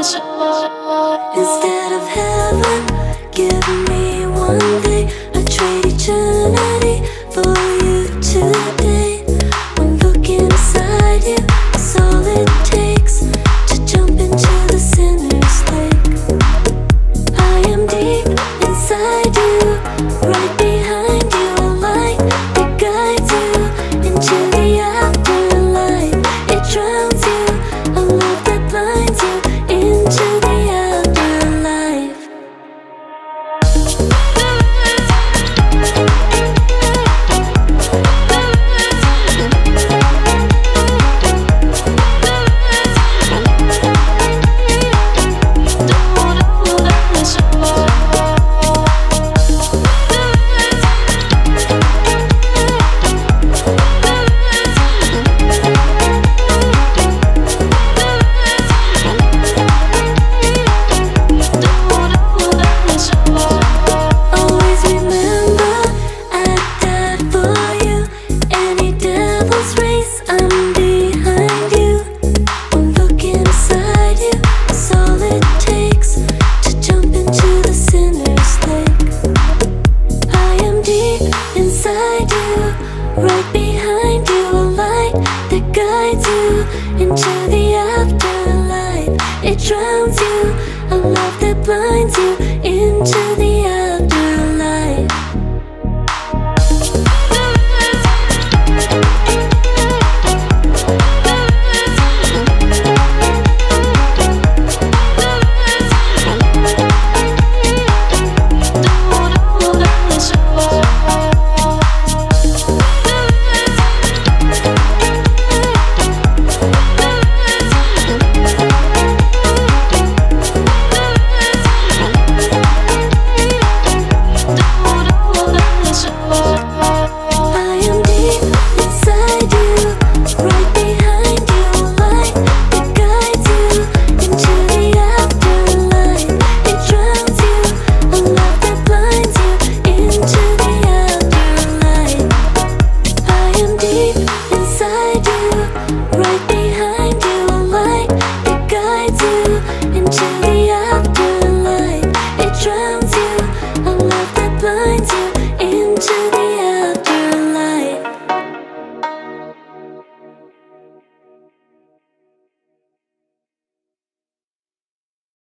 the shore. Instead of heaven, give me one day. I trade eternity for you today. One look inside you, that's all it takes to jump into the sinner's lake. I am deep inside you, right behind you, a light that guides you into the afterlife. It drowns you, a love that blinds you into the afterlife. Right behind you, a light that guides you into the afterlife. It drowns you, a love that blinds you